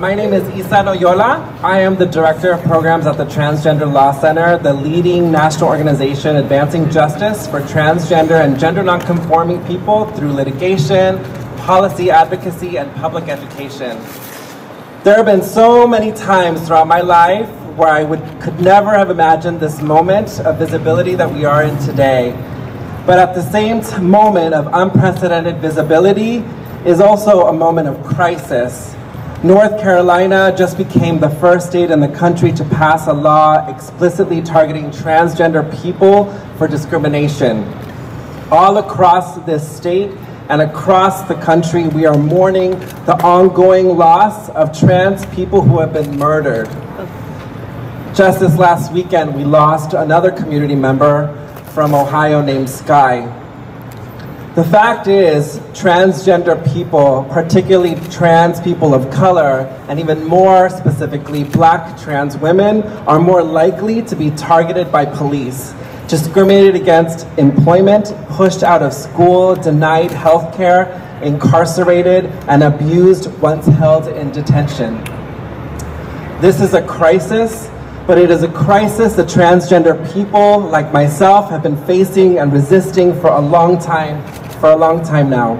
My name is Isa Noyola. I am the Director of Programs at the Transgender Law Center, the leading national organization advancing justice for transgender and gender nonconforming people through litigation, policy advocacy, and public education. There have been so many times throughout my life where I could never have imagined this moment of visibility that we are in today. But at the same moment of unprecedented visibility is also a moment of crisis. North Carolina just became the first state in the country to pass a law explicitly targeting transgender people for discrimination. All across this state and across the country, we are mourning the ongoing loss of trans people who have been murdered. Just this last weekend, we lost another community member from Ohio named Skye. The fact is, transgender people, particularly trans people of color, and even more specifically black trans women, are more likely to be targeted by police, discriminated against employment, pushed out of school, denied health care, incarcerated, and abused once held in detention. This is a crisis, but it is a crisis that transgender people like myself have been facing and resisting for a long time now.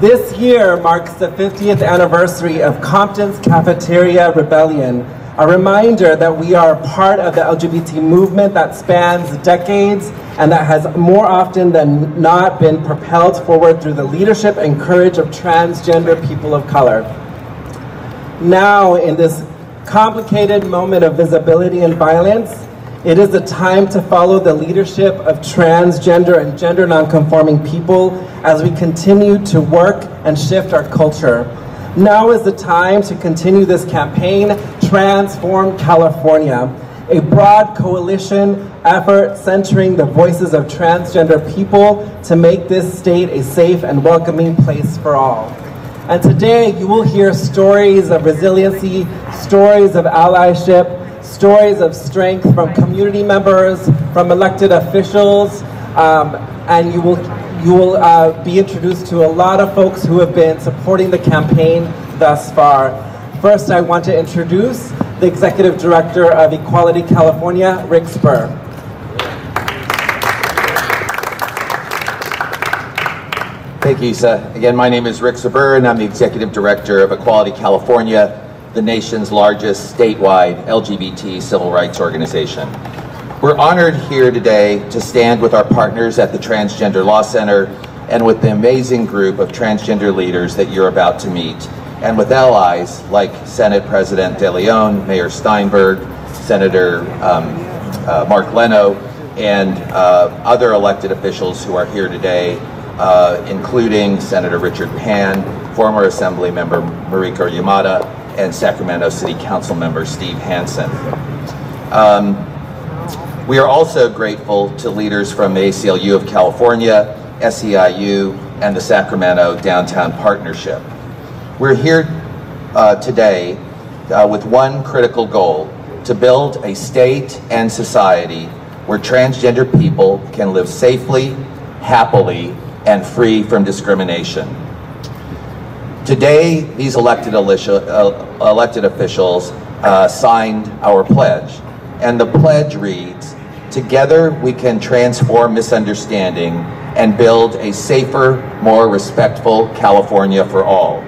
This year marks the 50th anniversary of Compton's Cafeteria Rebellion, a reminder that we are part of the LGBT movement that spans decades and that has more often than not been propelled forward through the leadership and courage of transgender people of color. Now, in this complicated moment of visibility and violence, it is a time to follow the leadership of transgender and gender nonconforming people as we continue to work and shift our culture. Now is the time to continue this campaign, Transform California, a broad coalition effort centering the voices of transgender people to make this state a safe and welcoming place for all. And today you will hear stories of resiliency, stories of allyship, stories of strength from community members, from elected officials, and you will be introduced to a lot of folks who have been supporting the campaign thus far. First, I want to introduce the Executive Director of Equality California, Rick Zbur. Thank you, Isa. Again, my name is Rick Zbur, and I'm the Executive Director of Equality California, the nation's largest statewide LGBT civil rights organization. We're honored here today to stand with our partners at the Transgender Law Center and with the amazing group of transgender leaders that you're about to meet, and with allies like Senate President de León, Mayor Steinberg, Senator Mark Leno, and other elected officials who are here today, including Senator Richard Pan, former Assembly Member Marika Yamada, and Sacramento City Council Member Steve Hansen. We are also grateful to leaders from the ACLU of California, SEIU, and the Sacramento Downtown Partnership. We're here today with one critical goal: to build a state and society where transgender people can live safely, happily, and free from discrimination. Today, these elected officials signed our pledge, and the pledge reads, "Together we can transform misunderstanding and build a safer, more respectful California for all.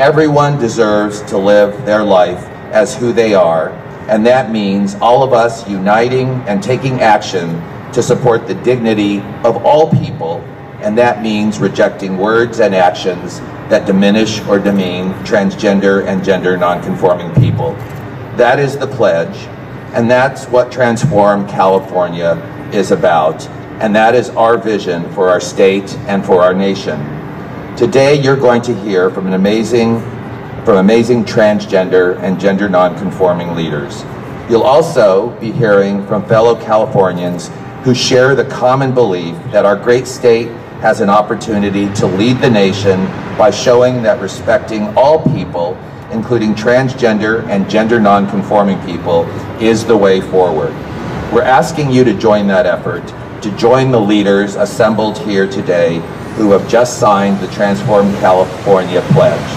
Everyone deserves to live their life as who they are, and that means all of us uniting and taking action to support the dignity of all people, and that means rejecting words and actions that diminish or demean transgender and gender nonconforming people." That is the pledge, and that's what Transform California is about, and that is our vision for our state and for our nation. Today you're going to hear from amazing transgender and gender nonconforming leaders. You'll also be hearing from fellow Californians who share the common belief that our great state has an opportunity to lead the nation by showing that respecting all people, including transgender and gender nonconforming people, is the way forward. We're asking you to join that effort, to join the leaders assembled here today who have just signed the Transform California pledge.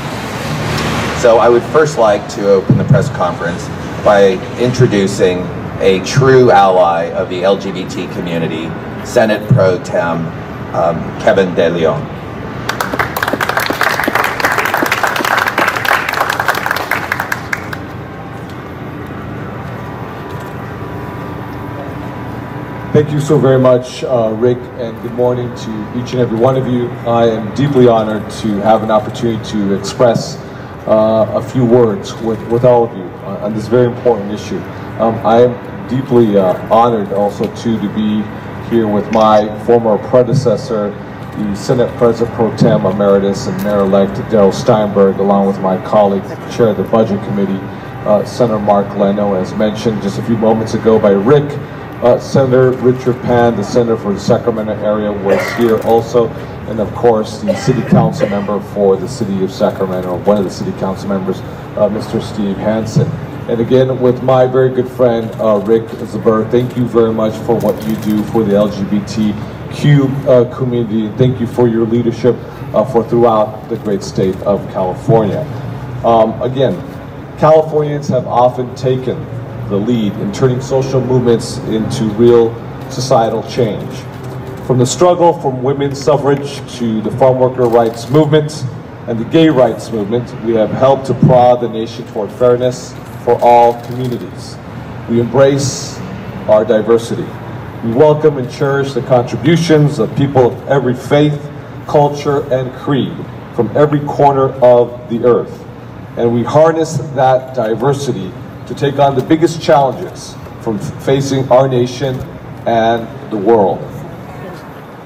So I would first like to open the press conference by introducing a true ally of the LGBT community, Senate Pro Tem Kevin de León. Thank you so very much, Rick, and good morning to each and every one of you. I am deeply honored to have an opportunity to express a few words with all of you on this very important issue. I am deeply honored also, too, to be here with my former predecessor, the Senate President Pro Tem Emeritus and Mayor-elect Darrell Steinberg, along with my colleague, Chair of the Budget Committee, Senator Mark Leno, as mentioned just a few moments ago by Rick. Senator Richard Pan, the senator for the Sacramento area, was here also, and of course the city council member for the city of Sacramento, one of the city council members, Mr. Steve Hansen. And again, with my very good friend Rick Zbur, thank you very much for what you do for the LGBTQ community. Thank you for your leadership for throughout the great state of California. Again, Californians have often taken the lead in turning social movements into real societal change. From the struggle for women's suffrage to the farm worker rights movement and the gay rights movement, we have helped to prod the nation toward fairness for all communities. We embrace our diversity. We welcome and cherish the contributions of people of every faith, culture, and creed from every corner of the earth. And we harness that diversity to take on the biggest challenges from facing our nation and the world.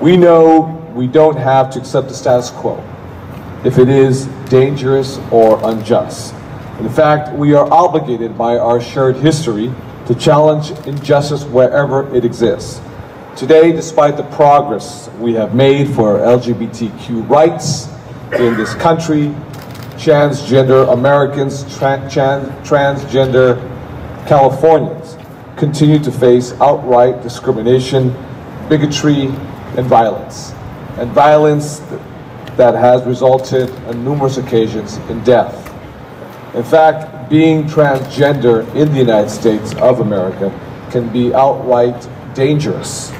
We know we don't have to accept the status quo if it is dangerous or unjust. In fact, we are obligated by our shared history to challenge injustice wherever it exists. Today, despite the progress we have made for LGBTQ rights in this country, transgender Americans, transgender Californians continue to face outright discrimination, bigotry, and violence that has resulted on numerous occasions in death. In fact, being transgender in the United States of America can be outright dangerous.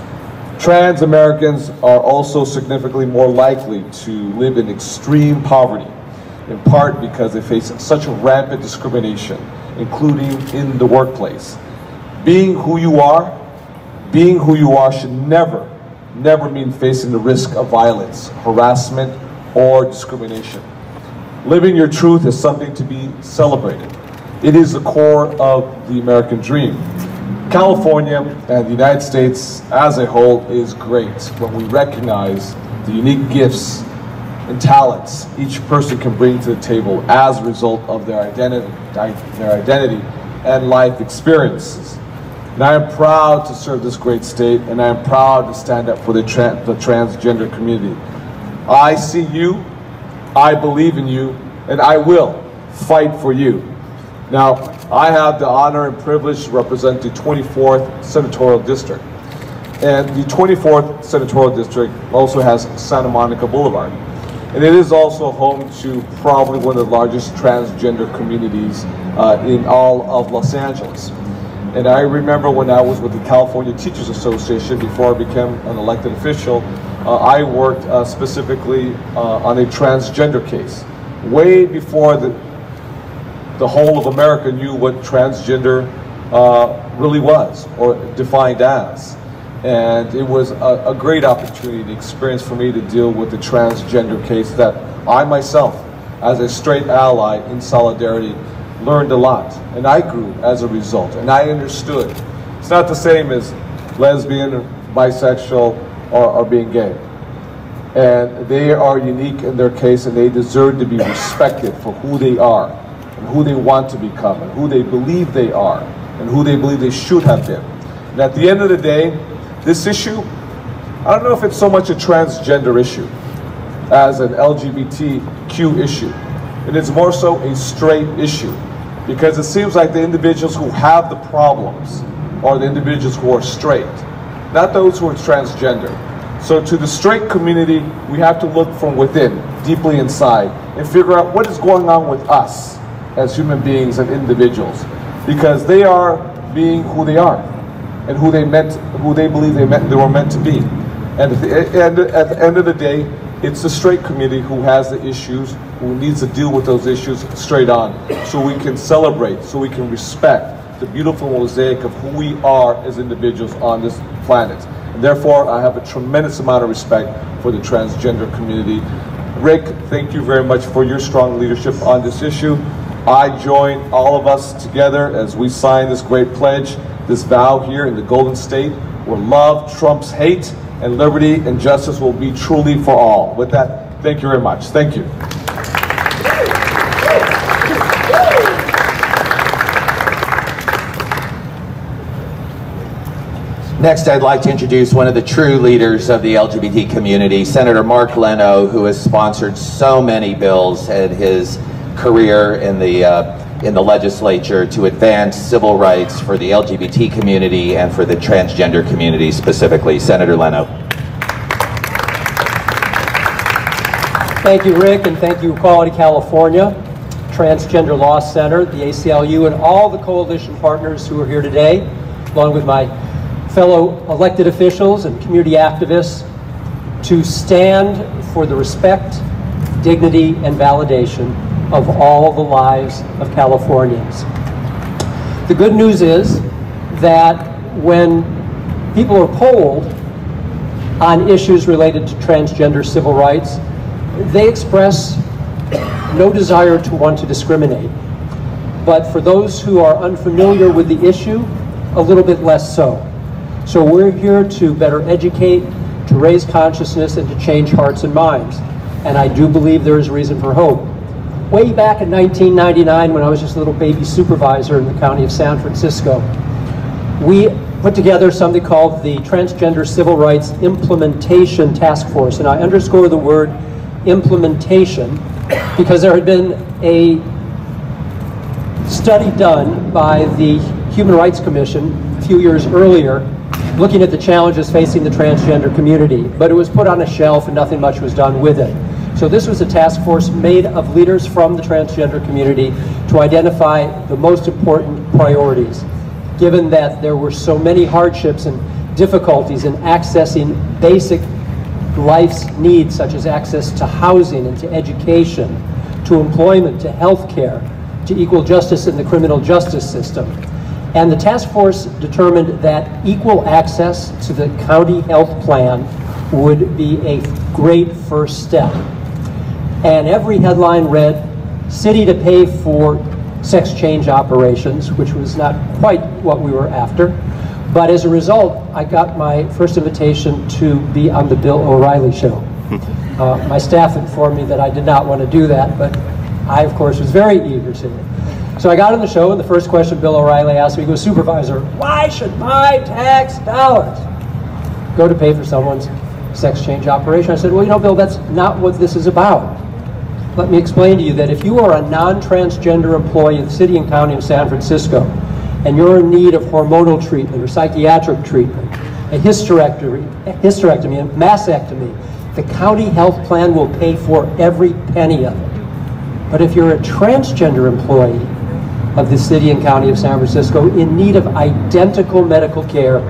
Trans Americans are also significantly more likely to live in extreme poverty, in part because they face such rampant discrimination, including in the workplace. Being who you are should never, never mean facing the risk of violence, harassment, or discrimination. Living your truth is something to be celebrated. It is the core of the American dream. California and the United States as a whole is great when we recognize the unique gifts and talents each person can bring to the table as a result of their identity and life experiences. And I am proud to serve this great state, and I am proud to stand up for the transgender community. I see you, I believe in you, and I will fight for you. Now, I have the honor and privilege to represent the 24th Senatorial District. And the 24th Senatorial District also has Santa Monica Boulevard. And it is also home to probably one of the largest transgender communities in all of Los Angeles. And I remember when I was with the California Teachers Association before I became an elected official, I worked specifically on a transgender case, way before the whole of America knew what transgender really was or defined as. And it was a great opportunity, the experience for me to deal with the transgender case that I myself, as a straight ally in solidarity, learned a lot. And I grew as a result, and I understood. It's not the same as lesbian, or bisexual, or being gay. And they are unique in their case, and they deserve to be respected for who they are, and who they want to become, and who they believe they are, and who they believe they should have been. And at the end of the day, this issue, I don't know if it's so much a transgender issue as an LGBTQ issue. And it's more so a straight issue, because it seems like the individuals who have the problems are the individuals who are straight, not those who are transgender. So to the straight community, we have to look from within, deeply inside, and figure out what is going on with us as human beings and individuals, because they are being who they are and who they believe they were meant to be. And at the end of the day, it's the straight community who has the issues, who needs to deal with those issues straight on, so we can celebrate, so we can respect the beautiful mosaic of who we are as individuals on this planet. And therefore, I have a tremendous amount of respect for the transgender community. Rick, thank you very much for your strong leadership on this issue. I join all of us together as we sign this great pledge, this vow here in the Golden State, where love trumps hate, and liberty and justice will be truly for all. With that, thank you very much. Thank you. Next, I'd like to introduce one of the true leaders of the LGBT community, Senator Mark Leno, who has sponsored so many bills in his career in the legislature to advance civil rights for the LGBT community and for the transgender community specifically. Senator Leno. Thank you, Rick, and thank you, Equality California, Transgender Law Center, the ACLU, and all the coalition partners who are here today, along with my fellow elected officials and community activists, to stand for the respect, dignity, and validation of all the lives of Californians. The good news is that when people are polled on issues related to transgender civil rights, they express no desire to want to discriminate. But for those who are unfamiliar with the issue, a little bit less so. So we're here to better educate, to raise consciousness, and to change hearts and minds. And I do believe there is reason for hope. Way back in 1999, when I was just a little baby supervisor in the county of San Francisco, we put together something called the Transgender Civil Rights Implementation Task Force. And I underscore the word implementation because there had been a study done by the Human Rights Commission a few years earlier looking at the challenges facing the transgender community. But it was put on a shelf and nothing much was done with it. So this was a task force made of leaders from the transgender community to identify the most important priorities, given that there were so many hardships and difficulties in accessing basic life's needs, such as access to housing and to education, to employment, to health care, to equal justice in the criminal justice system. And the task force determined that equal access to the county health plan would be a great first step. And every headline read, "City to pay for sex change operations," which was not quite what we were after. But as a result, I got my first invitation to be on the Bill O'Reilly show. My staff informed me that I did not want to do that, but I, of course, was very eager to. So I got on the show, and the first question Bill O'Reilly asked me was, "Supervisor, why should my tax dollars go to pay for someone's sex change operation?" I said, "Well, you know, Bill, that's not what this is about. Let me explain to you that if you are a non-transgender employee of the city and county of San Francisco, and you're in need of hormonal treatment or psychiatric treatment, a hysterectomy, a mastectomy, the county health plan will pay for every penny of it. But if you're a transgender employee of the city and county of San Francisco in need of identical medical care,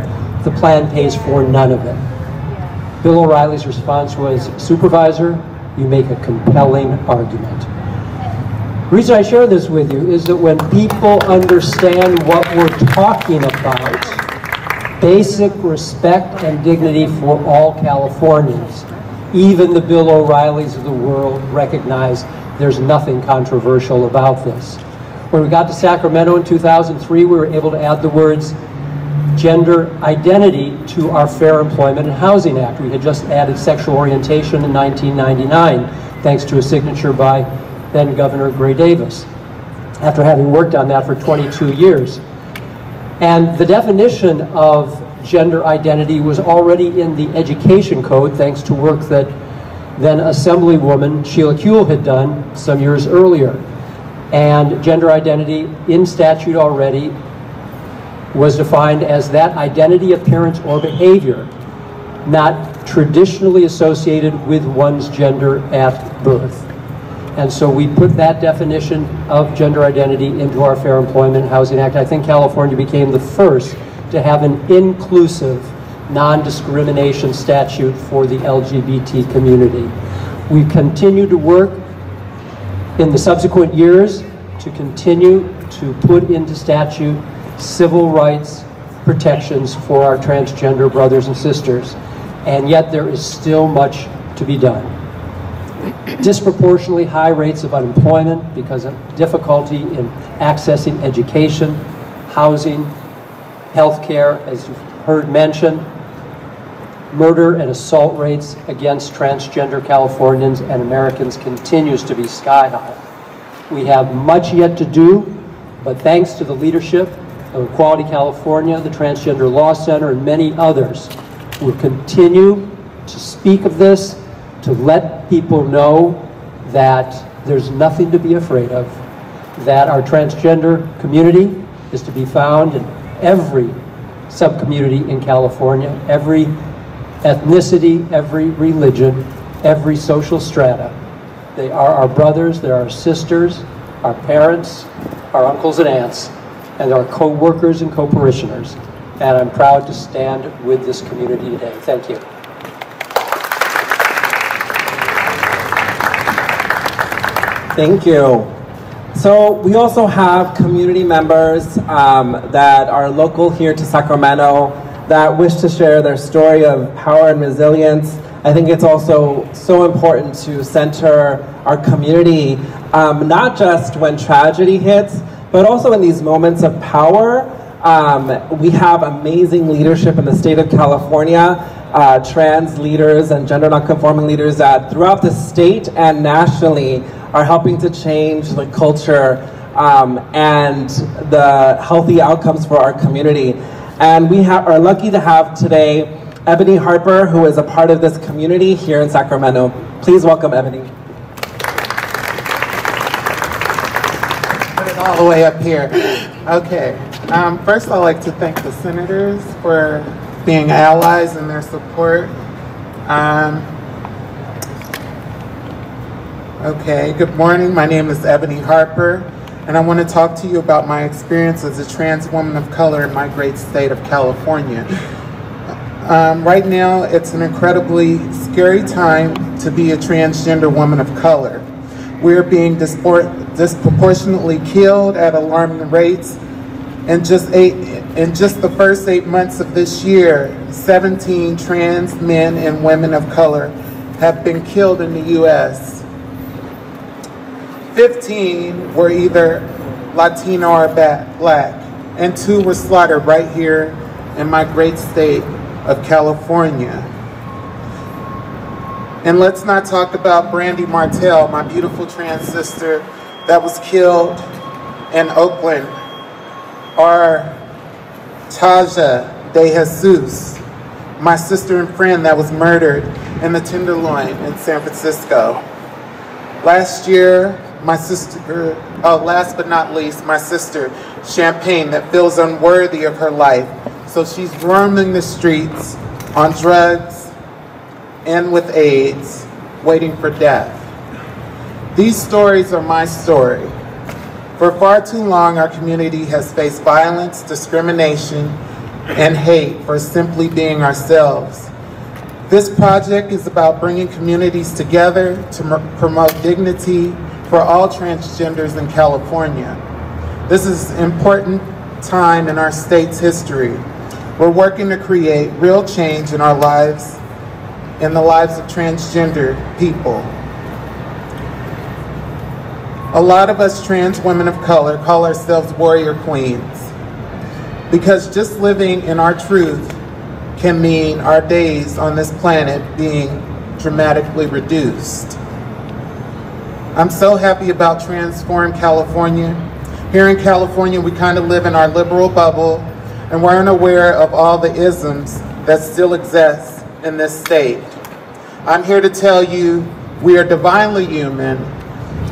the plan pays for none of it." Bill O'Reilly's response was, "Supervisor, you make a compelling argument." The reason I share this with you is that when people understand what we're talking about, basic respect and dignity for all Californians, even the Bill O'Reillys of the world recognize there's nothing controversial about this. When we got to Sacramento in 2003, we were able to add the words gender identity to our Fair Employment and Housing Act. We had just added sexual orientation in 1999, thanks to a signature by then Governor Gray Davis, after having worked on that for 22 years. And the definition of gender identity was already in the education code, thanks to work that then Assemblywoman Sheila Kuehl had done some years earlier. And gender identity in statute already was defined as that identity, appearance, or behavior not traditionally associated with one's gender at birth. And so we put that definition of gender identity into our Fair Employment and Housing Act. I think California became the first to have an inclusive non-discrimination statute for the LGBT community. We continue to work in the subsequent years to continue to put into statute civil rights protections for our transgender brothers and sisters. And yet there is still much to be done. Disproportionately high rates of unemployment because of difficulty in accessing education, housing, healthcare, as you've heard mentioned, murder and assault rates against transgender Californians and Americans continues to be sky high. We have much yet to do, but thanks to the leadership of Equality California, the Transgender Law Center, and many others, we'll continue to speak of this, to let people know that there's nothing to be afraid of, that our transgender community is to be found in every subcommunity in California, every ethnicity, every religion, every social strata. They are our brothers, they're our sisters, our parents, our uncles and aunts, and our co-workers and co-parishioners. And I'm proud to stand with this community today. Thank you. Thank you. So we also have community members that are local here to Sacramento that wish to share their story of power and resilience. I think it's also so important to center our community, not just when tragedy hits, but also in these moments of power. We have amazing leadership in the state of California, trans leaders and gender nonconforming leaders that throughout the state and nationally are helping to change the culture and the healthy outcomes for our community. And we are lucky to have today Ebony Harper, who is a part of this community here in Sacramento. Please welcome Ebony. Put it all the way up here. Okay. First, I'd like to thank the senators for being allies and their support. Okay, good morning. My name is Ebony Harper, and I want to talk to you about my experience as a trans woman of color in my great state of California. Right now, it's an incredibly scary time to be a transgender woman of color. We're being disproportionately killed at alarming rates. In just the first 8 months of this year, 17 trans men and women of color have been killed in the U.S. 15 were either Latino or Black, and 2 were slaughtered right here in my great state of California. And let's not talk about Brandy Martell, my beautiful trans sister that was killed in Oakland, or Taja De Jesus, my sister and friend that was murdered in the Tenderloin in San Francisco. Last year, my sister, last but not least, my sister, Champagne, that feels unworthy of her life. So she's roaming the streets on drugs and with AIDS, waiting for death. These stories are my story. For far too long, our community has faced violence, discrimination, and hate for simply being ourselves. This project is about bringing communities together to promote dignity for all transgenders in California. This is an important time in our state's history. We're working to create real change in our lives, in the lives of transgender people. A lot of us trans women of color call ourselves warrior queens because just living in our truth can mean our days on this planet being dramatically reduced. I'm so happy about Transform California. Here in California, we kind of live in our liberal bubble and we're unaware of all the isms that still exist in this state. I'm here to tell you we are divinely human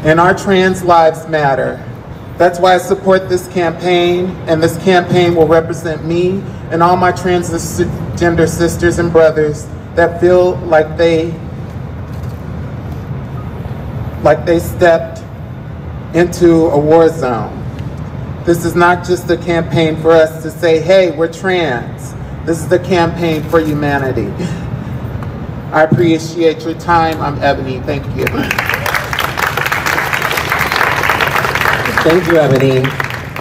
and our trans lives matter. That's why I support this campaign, and this campaign will represent me and all my transgender sisters and brothers that feel like they like they stepped into a war zone. This is not just a campaign for us to say, hey, we're trans. This is the campaign for humanity. I appreciate your time. I'm Ebony. Thank you. Thank you, Ebony.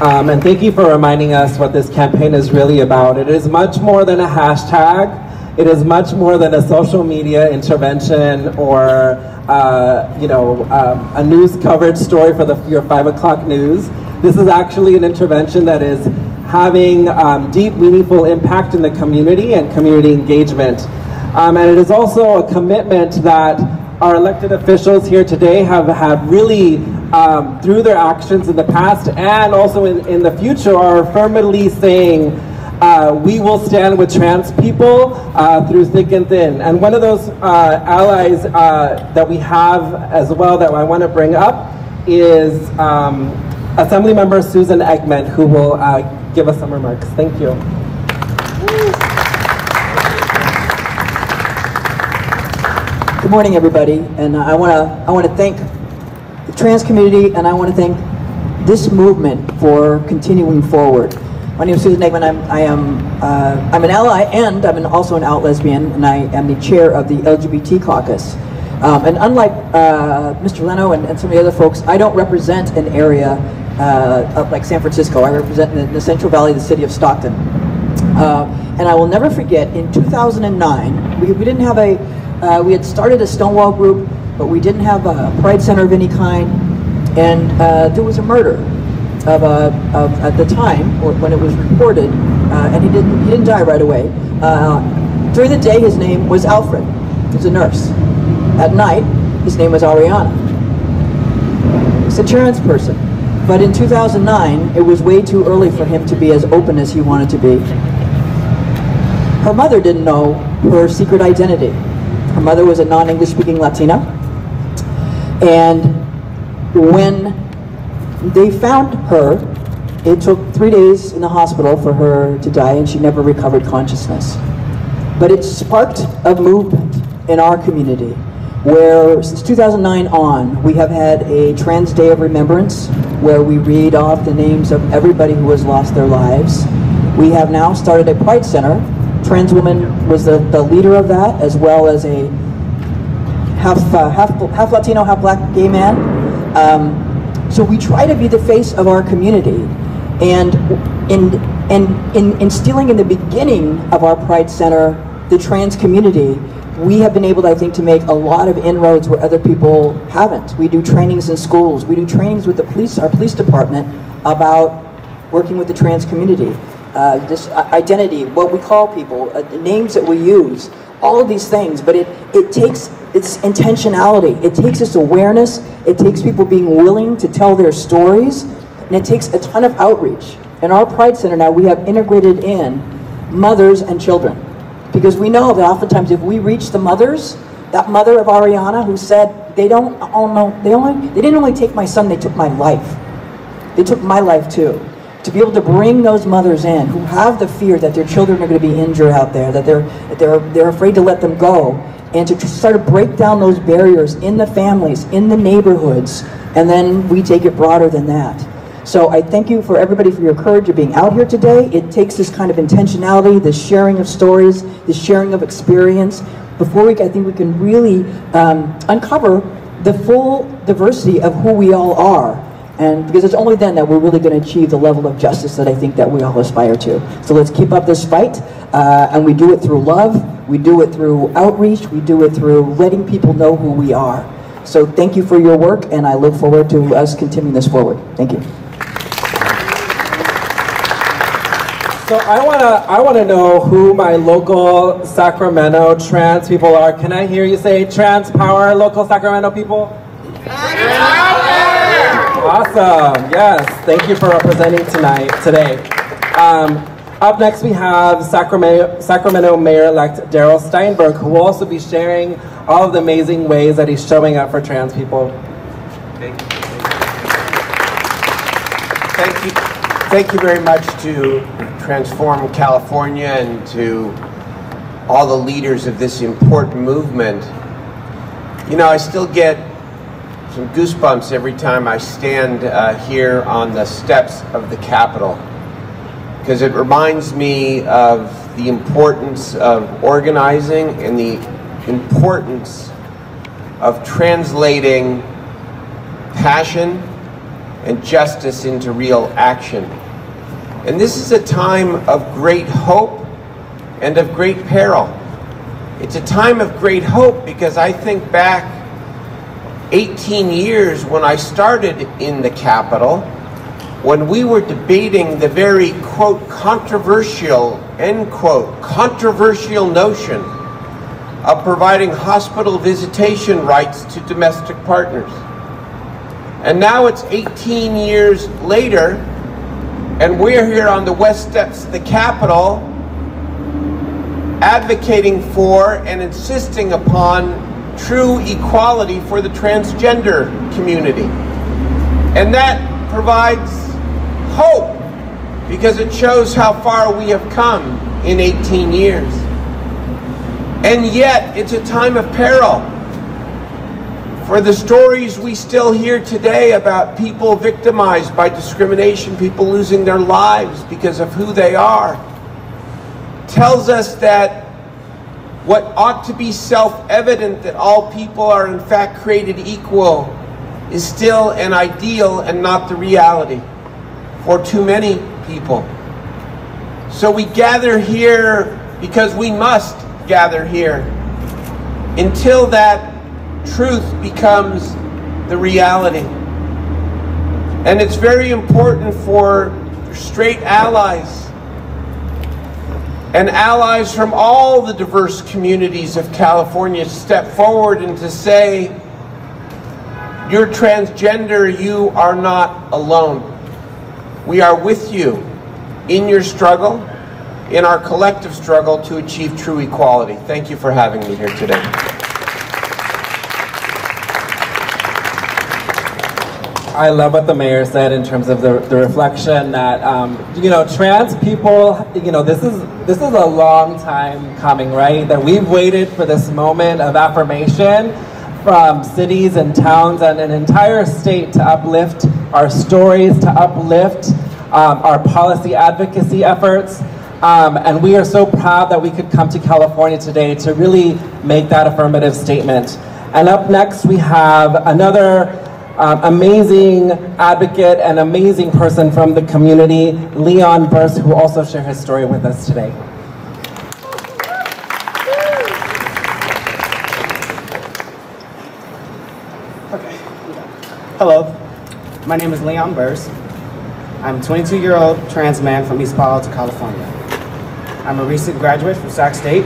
And thank you for reminding us what this campaign is really about. It is much more than a hashtag. It is much more than a social media intervention or a news coverage story for your 5 o'clock news. This is actually an intervention that is having deep, meaningful impact in the community and community engagement. And it is also a commitment that our elected officials here today have really, through their actions in the past and also in the future, are firmly saying, we will stand with trans people through thick and thin. And one of those allies that we have as well that I want to bring up is Assemblymember Susan Eggman, who will give us some remarks. Thank you. Good morning, everybody. And I want to thank the trans community, and I want to thank this movement for continuing forward. My name is Susan Eggman. I'm an ally, and I'm also an out lesbian, and I am the chair of the LGBT caucus. And unlike Mr. Leno and some of the other folks, I don't represent an area up like San Francisco. I represent the Central Valley, the city of Stockton. And I will never forget, in 2009, we didn't have a, we had started a Stonewall group, but we didn't have a Pride Center of any kind, and there was a murder. At the time, or when it was reported, and he didn't die right away. During the day, his name was Alfred. He was a nurse. At night, his name was Ariana. He's a trans person. But in 2009, it was way too early for him to be as open as he wanted to be. Her mother didn't know her secret identity. Her mother was a non-English speaking Latina. And when they found her, it took 3 days in the hospital for her to die, and she never recovered consciousness. But it sparked a movement in our community where, since 2009 on, we have had a Trans Day of Remembrance where we read off the names of everybody who has lost their lives. We have now started a Pride Center. Trans woman was the leader of that, as well as a half Latino, half black gay man. So we try to be the face of our community, and in instilling in the beginning of our Pride Center the trans community, we have been able, I think, to make a lot of inroads where other people haven't. We do trainings in schools. We do trainings with the police, our police department, about working with the trans community, this identity, what we call people, the names that we use, all of these things. But it takes its intentionality, it takes its awareness, it takes people being willing to tell their stories, and it takes a ton of outreach. In our Pride Center now, we have integrated in mothers and children, because we know that oftentimes if we reach the mothers, that mother of Ariana who said, they didn't only take my son, they took my life. They took my life too. To be able to bring those mothers in who have the fear that their children are going to be injured out there, that they're afraid to let them go, and to start to break down those barriers in the families, in the neighborhoods, and then we take it broader than that. So I thank you for everybody for your courage of being out here today. It takes this kind of intentionality, this sharing of stories, this sharing of experience. I think we can really uncover the full diversity of who we all are. And because it's only then that we're really going to achieve the level of justice that I think that we all aspire to. So let's keep up this fight, and we do it through love, we do it through outreach, we do it through letting people know who we are. So thank you for your work, and I look forward to us continuing this forward. Thank you. So I want to know who my local Sacramento trans people are. Can I hear you say trans power, local Sacramento people? Awesome, yes. Thank you for representing today. Up next we have Sacramento Mayor-elect Darrell Steinberg, who will also be sharing all of the amazing ways that he's showing up for trans people. Thank you. Thank you. Thank you very much to Transform California and to all the leaders of this important movement. You know, I still get some goosebumps every time I stand here on the steps of the Capitol, because it reminds me of the importance of organizing and the importance of translating passion and justice into real action. And this is a time of great hope and of great peril. It's a time of great hope because I think back 18 years when I started in the Capitol, when we were debating the very, quote, controversial, end quote, controversial notion of providing hospital visitation rights to domestic partners. And now it's 18 years later, and we're here on the west steps of the Capitol advocating for and insisting upon true equality for the transgender community. And that provides hope because it shows how far we have come in 18 years. And yet, it's a time of peril. For the stories we still hear today about people victimized by discrimination, people losing their lives because of who they are, tells us that what ought to be self-evident, that all people are in fact created equal, is still an ideal and not the reality for too many people. So we gather here because we must gather here until that truth becomes the reality. And it's very important for straight allies and allies from all the diverse communities of California to step forward and to say, you're transgender, you are not alone. We are with you in your struggle, in our collective struggle to achieve true equality. Thank you for having me here today. I love what the mayor said in terms of the reflection that, you know, trans people, you know, this is a long time coming, right? That we've waited for this moment of affirmation from cities and towns and an entire state to uplift our stories, to uplift our policy advocacy efforts. And we are so proud that we could come to California today to really make that affirmative statement. And up next, we have another amazing advocate and amazing person from the community, Leon Burse, who also shared his story with us today. Hello, my name is Leon Burse. I'm a 22-year-old trans man from East Palo Alto, California. I'm a recent graduate from Sac State.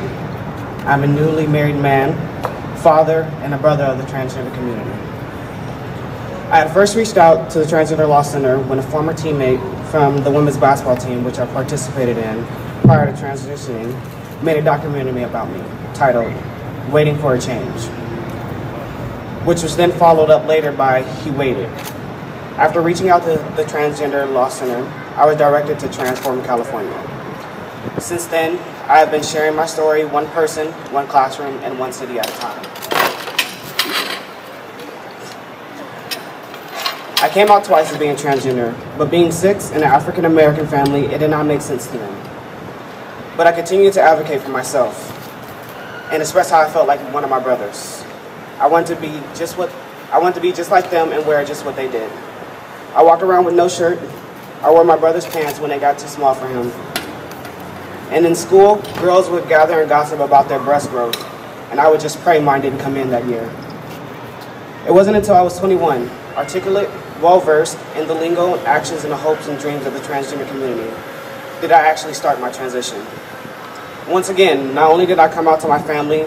I'm a newly married man, father, and a brother of the transgender community. I had first reached out to the Transgender Law Center when a former teammate from the women's basketball team, which I participated in prior to transitioning, made a documentary about me titled, "Waiting for a Change," which was then followed up later by "He Waited." After reaching out to the Transgender Law Center, I was directed to Transform California. Since then, I have been sharing my story one person, one classroom, and one city at a time. I came out twice as being transgender, but being six in an African-American family, it did not make sense to them. But I continued to advocate for myself and express how I felt like one of my brothers. I wanted to be just like them and wear just what they did. I walked around with no shirt. I wore my brother's pants when they got too small for him. And in school, girls would gather and gossip about their breast growth, and I would just pray mine didn't come in that year. It wasn't until I was 21, articulate, well-versed in the lingo, actions, and the hopes and dreams of the transgender community, that I actually start my transition. Once again, not only did I come out to my family,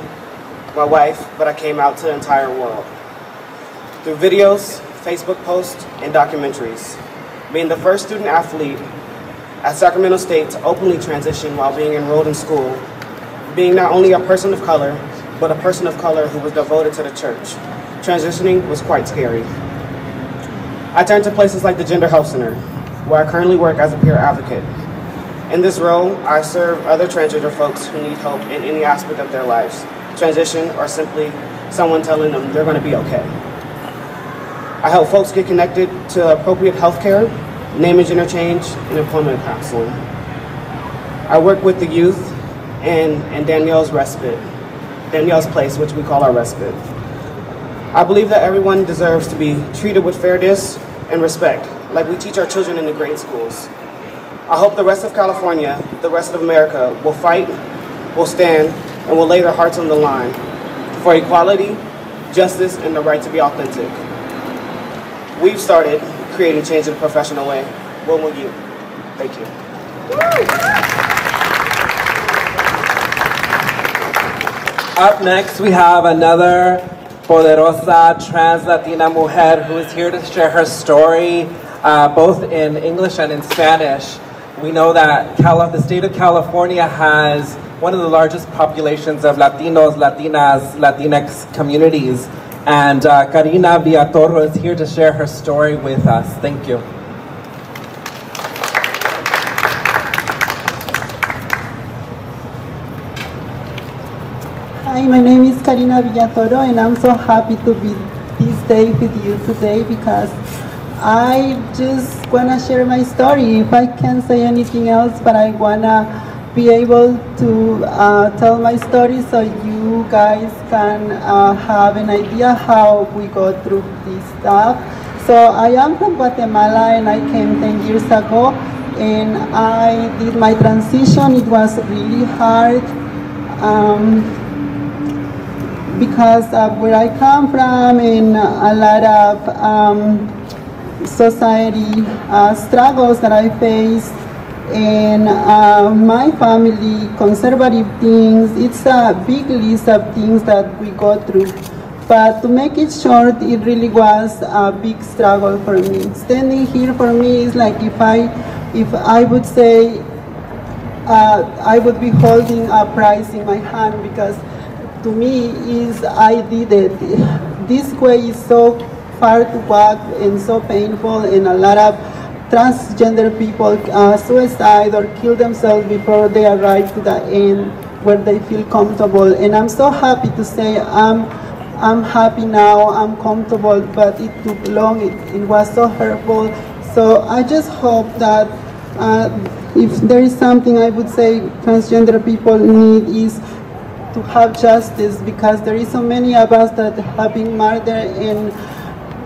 my wife, but I came out to the entire world. Through videos, Facebook posts, and documentaries, being the first student athlete at Sacramento State to openly transition while being enrolled in school, being not only a person of color, but a person of color who was devoted to the church, transitioning was quite scary. I turned to places like the Gender Health Center, where I currently work as a peer advocate. In this role, I serve other transgender folks who need help in any aspect of their lives, transition, or simply someone telling them they're going to be okay. I help folks get connected to appropriate health care, naming interchange, and employment counseling. I work with the youth and Danielle's Place, which we call our respite. I believe that everyone deserves to be treated with fairness and respect, like we teach our children in the grade schools. I hope the rest of California, the rest of America, will fight, will stand, and will lay their hearts on the line for equality, justice, and the right to be authentic. We've started creating change in a professional way. What will you? Thank you. Up next, we have another poderosa trans-Latina mujer who is here to share her story, both in English and in Spanish. We know that the state of California has one of the largest populations of Latinos, Latinas, Latinx communities. And Karina Villatoro is here to share her story with us. Thank you. Hi, my name is Karina Villatoro, and I'm so happy to be this day with you today because I just wanna share my story. If I can't say anything else, but I wanna be able to tell my story so you guys can have an idea how we go through this stuff. So I am from Guatemala and I came 10 years ago and I did my transition. It was really hard because of where I come from and a lot of society struggles that I faced. And my family, conservative things, it's a big list of things that we go through. But to make it short, it really was a big struggle for me. Standing here for me is like if I would say, I would be holding a prize in my hand because to me is I did it. This way is so far to walk and so painful and a lot of transgender people suicide or kill themselves before they arrive to the end where they feel comfortable. And I'm so happy to say I'm happy now, I'm comfortable, but it took long, it was so hurtful. So I just hope that if there is something I would say transgender people need is to have justice because there is so many of us that have been murdered and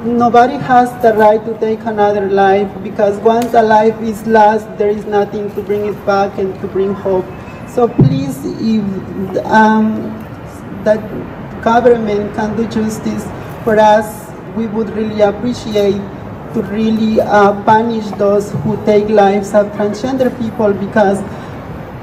nobody has the right to take another life because once a life is lost, there is nothing to bring it back and to bring hope. So please, if that government can do justice for us, we would really appreciate to really punish those who take lives of transgender people because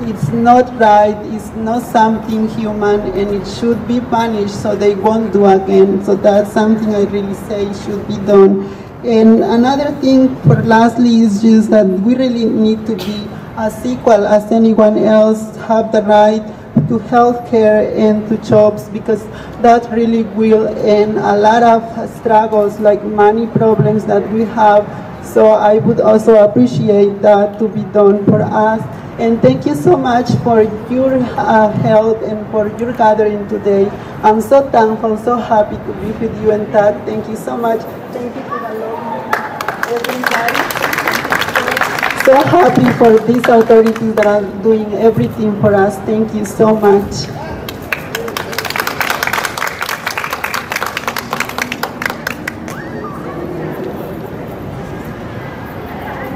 it's not right, it's not something human, and it should be punished so they won't do again. So that's something I really say should be done. And another thing for lastly is just that we really need to be as equal as anyone else, have the right to health care and to jobs because that really will end a lot of struggles like money problems that we have. So I would also appreciate that to be done for us. And thank you so much for your help and for your gathering today. I'm so thankful, so happy to be with you and Tad. Thank you so much. Thank you for allowing everybody. So happy for these authorities that are doing everything for us. Thank you so much.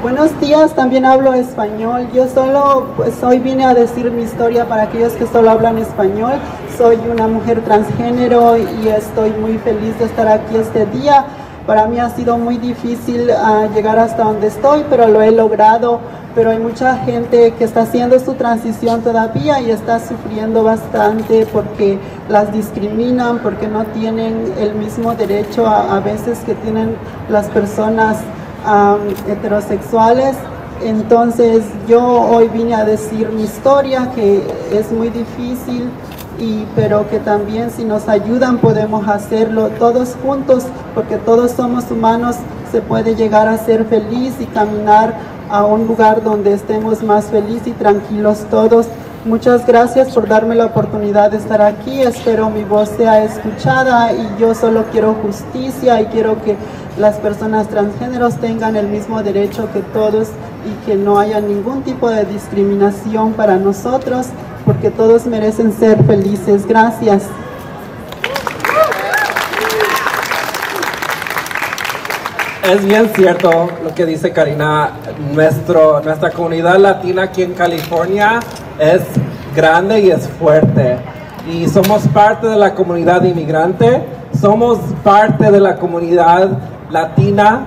Buenos días, también hablo español. Yo solo pues, hoy vine a decir mi historia para aquellos que solo hablan español. Soy una mujer transgénero y estoy muy feliz de estar aquí este día. Para mí ha sido muy difícil llegar hasta donde estoy, pero lo he logrado. Pero hay mucha gente que está haciendo su transición todavía y está sufriendo bastante porque las discriminan, porque no tienen el mismo derecho a veces que tienen las personas heterosexuales. Entonces yo hoy vine a decir mi historia que es muy difícil pero que también si nos ayudan podemos hacerlo todos juntos porque todos somos humanos, se puede llegar a ser feliz y caminar a un lugar donde estemos más felices y tranquilos todos. Muchas gracias por darme la oportunidad de estar aquí, espero mi voz sea escuchada y yo solo quiero justicia y quiero que las personas transgéneros tengan el mismo derecho que todos y que no haya ningún tipo de discriminación para nosotros, porque todos merecen ser felices. Gracias. Es bien cierto lo que dice Karina. Nuestra comunidad latina aquí en California es grande y es fuerte. Y somos parte de la comunidad inmigrante, somos parte de la comunidad latina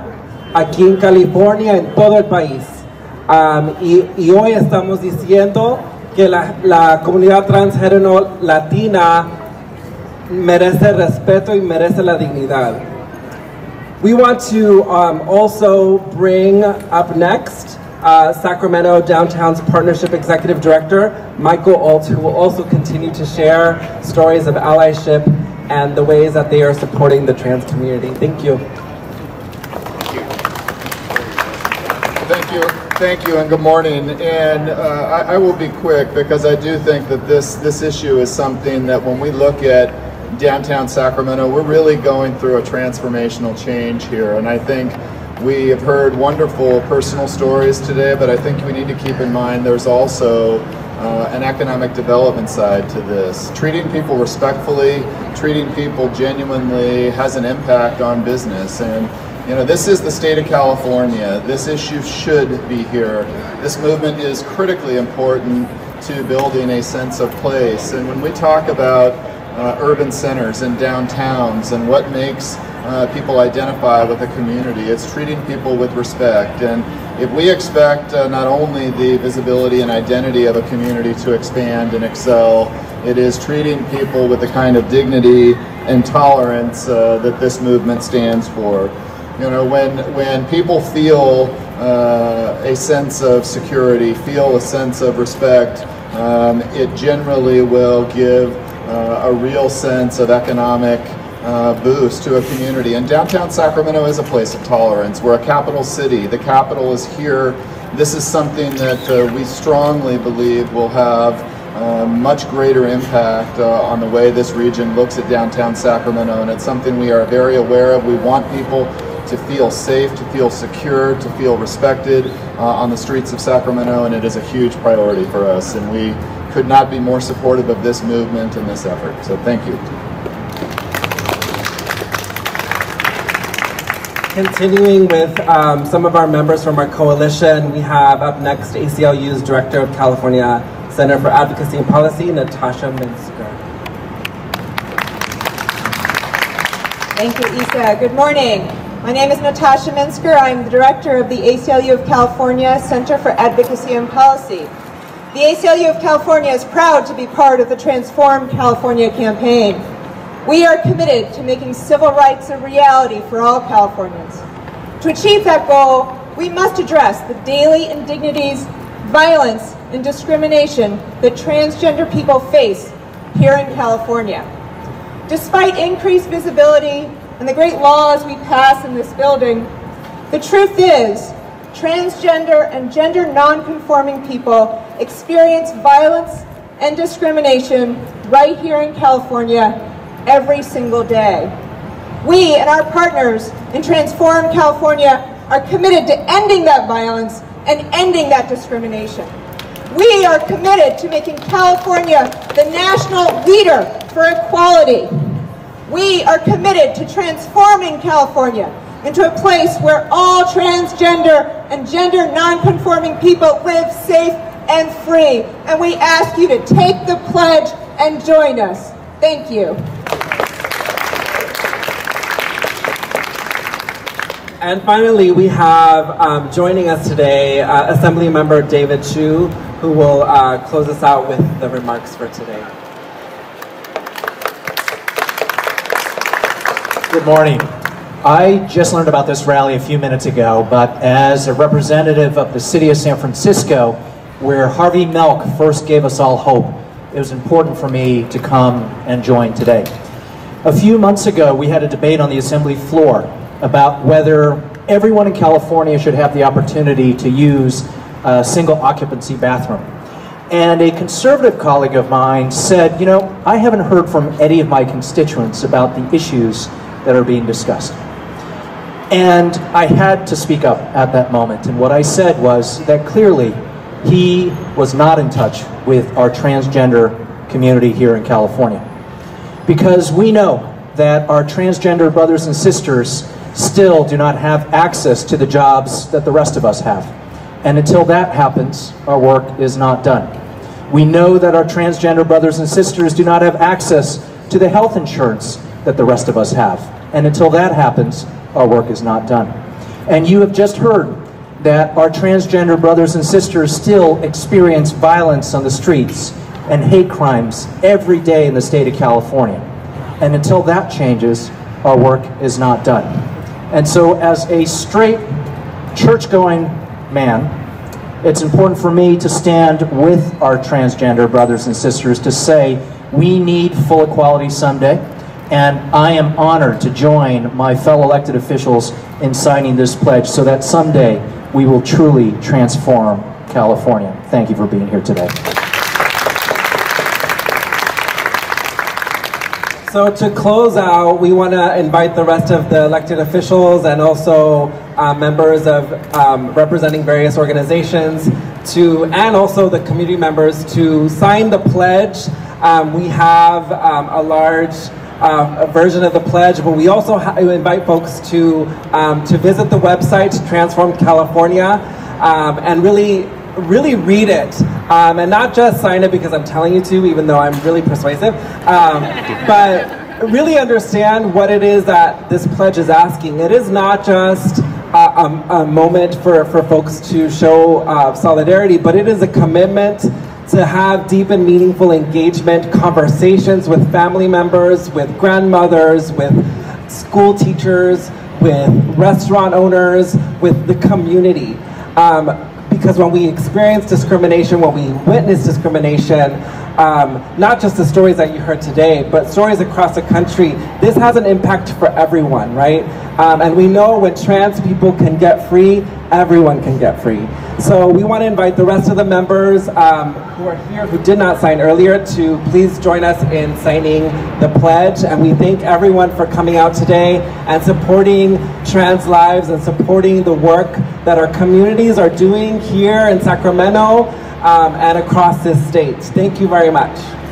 aquí en California, en todo el país. Y hoy estamos diciendo que la comunidad transgénero latina merece respeto y merece la dignidad. We want to also bring up next Sacramento Downtown's Partnership Executive Director, Michael Ault, who will also continue to share stories of allyship and the ways that they are supporting the trans community. Thank you. Thank you. Thank you, and good morning. And I will be quick because I do think that this issue is something that when we look at downtown Sacramento, we're really going through a transformational change here, and I think we have heard wonderful personal stories today, but I think we need to keep in mind there's also an economic development side to this. Treating people respectfully, treating people genuinely has an impact on business, and you know, this is the state of California. This issue should be here. This movement is critically important to building a sense of place, and when we talk about urban centers and downtowns and what makes people identify with a community, it's treating people with respect. And if we expect not only the visibility and identity of a community to expand and excel, it is treating people with the kind of dignity and tolerance that this movement stands for. You know, when people feel a sense of security, feel a sense of respect, it generally will give a real sense of economic boost to a community. And downtown Sacramento is a place of tolerance. We're a capital city. The capital is here. This is something that we strongly believe will have much greater impact on the way this region looks at downtown Sacramento, and it's something we are very aware of. We want people to feel safe, to feel secure, to feel respected on the streets of Sacramento, and it is a huge priority for us, and we could not be more supportive of this movement and this effort. So thank you. Continuing with some of our members from our coalition, we have up next ACLU's Director of California Center for Advocacy and Policy, Natasha Minsker. Thank you, Isa. Good morning. My name is Natasha Minsker. I'm the Director of the ACLU of California Center for Advocacy and Policy. The ACLU of California is proud to be part of the Transform California campaign. We are committed to making civil rights a reality for all Californians. To achieve that goal, we must address the daily indignities, violence, and discrimination that transgender people face here in California. Despite increased visibility and the great laws we pass in this building, the truth is, transgender and gender non-conforming people experience violence and discrimination right here in California every single day. We and our partners in Transform California are committed to ending that violence and ending that discrimination. We are committed to making California the national leader for equality. We are committed to transforming California into a place where all transgender and gender non-conforming people live safe and free. And we ask you to take the pledge and join us. Thank you. And finally, we have joining us today, Assembly Member David Chiu, who will close us out with the remarks for today. Good morning. I just learned about this rally a few minutes ago, but as a representative of the city of San Francisco, where Harvey Milk first gave us all hope, it was important for me to come and join today. A few months ago, we had a debate on the Assembly floor about whether everyone in California should have the opportunity to use a single occupancy bathroom. And a conservative colleague of mine said, you know, I haven't heard from any of my constituents about the issues that are being discussed. And I had to speak up at that moment. And what I said was that clearly he was not in touch with our transgender community here in California. Because we know that our transgender brothers and sisters still do not have access to the jobs that the rest of us have. And until that happens, our work is not done. We know that our transgender brothers and sisters do not have access to the health insurance that the rest of us have. And until that happens, our work is not done. And you have just heard that our transgender brothers and sisters still experience violence on the streets and hate crimes every day in the state of California. And until that changes, our work is not done. And so as a straight, church-going man, it's important for me to stand with our transgender brothers and sisters to say, we need full equality someday, and I am honored to join my fellow elected officials in signing this pledge so that someday we will truly transform California. Thank you for being here today. So to close out, we want to invite the rest of the elected officials and also members of representing various organizations to, and also the community members, to sign the pledge. We have a large version of the pledge, but we also invite folks to visit the website Transform California and really read it and not just sign it because I'm telling you to, even though I'm really persuasive, but really understand what it is that this pledge is asking. It is not just a moment for folks to show solidarity, but it is a commitment to have deep and meaningful engagement, conversations with family members, with grandmothers, with school teachers, with restaurant owners, with the community. Because when we experience discrimination, when we witness discrimination, not just the stories that you heard today, but stories across the country, this has an impact for everyone, right? And we know when trans people can get free, everyone can get free. So we want to invite the rest of the members who are here, who did not sign earlier, to please join us in signing the pledge. And we thank everyone for coming out today and supporting trans lives and supporting the work that our communities are doing here in Sacramento and across this state. Thank you very much.